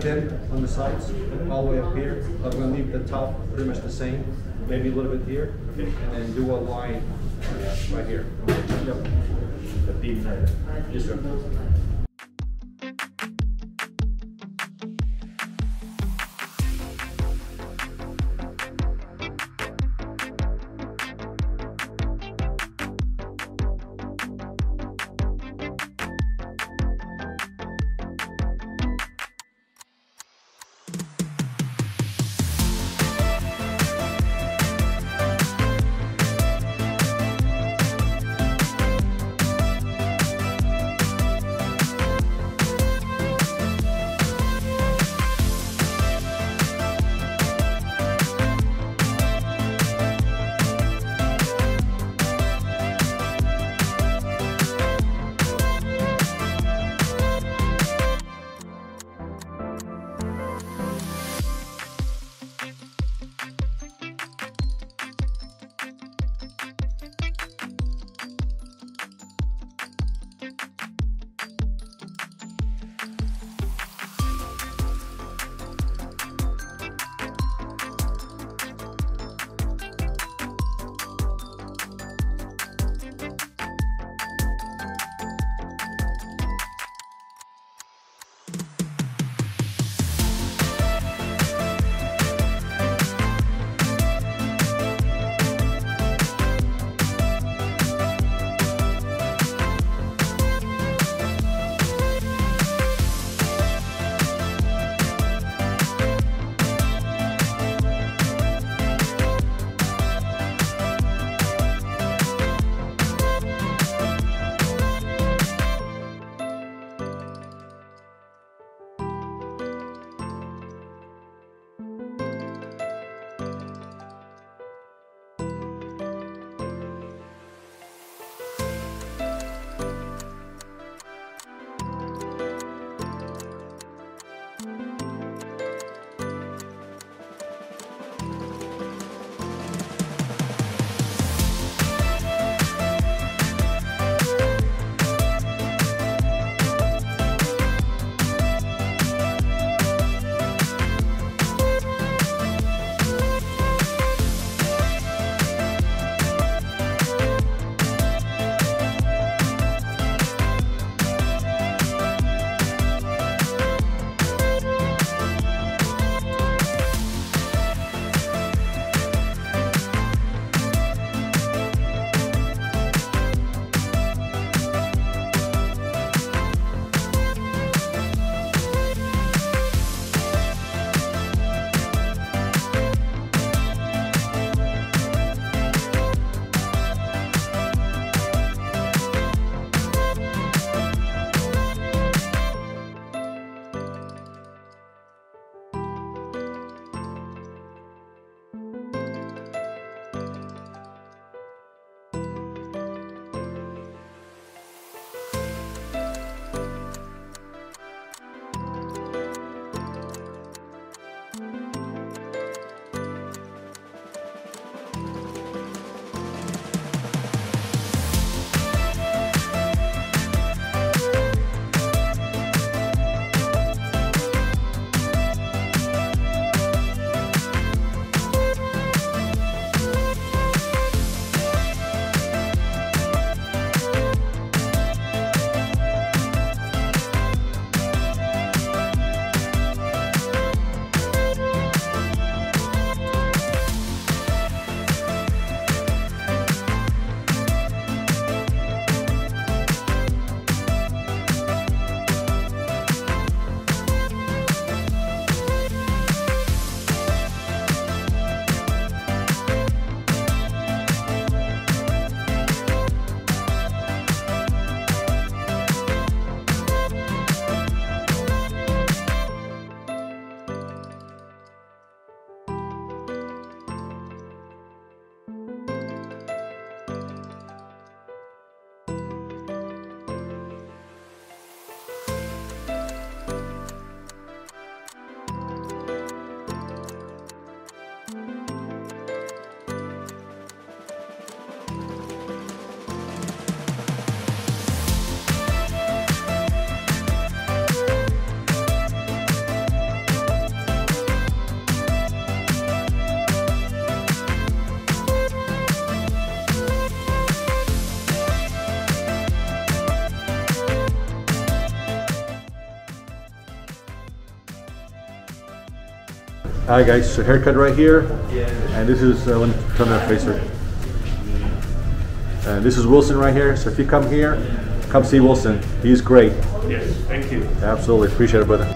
take them on the sides all the way up here. I'm going to leave the top pretty much the same, maybe a little bit here, and then do a line right here. Yep. The beam later. Yes, sir. Hi guys, so haircut right here, and this is Turner Fraser, and this is Wilson right here. So if you come here, come see Wilson. He's great. Yes, thank you. Absolutely, appreciate it, brother.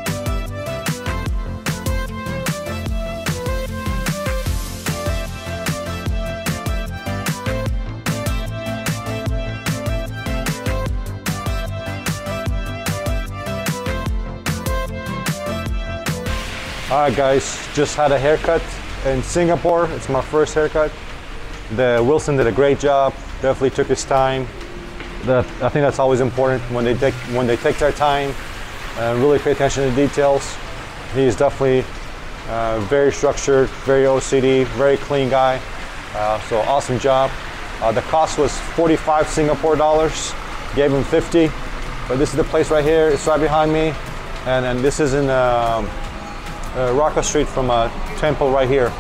Alright guys, just had a haircut in Singapore. It's my first haircut. Wilson did a great job, definitely took his time. I think that's always important when they take their time and really pay attention to details. He's definitely very structured, very OCD, very clean guy. So awesome job. The cost was 45 Singapore dollars, gave him 50. But this is the place right here, it's right behind me. And this is in Rocka Street from a temple right here.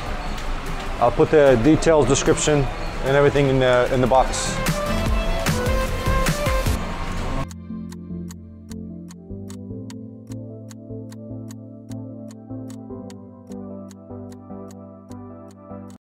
I'll put the details, description, and everything in the box.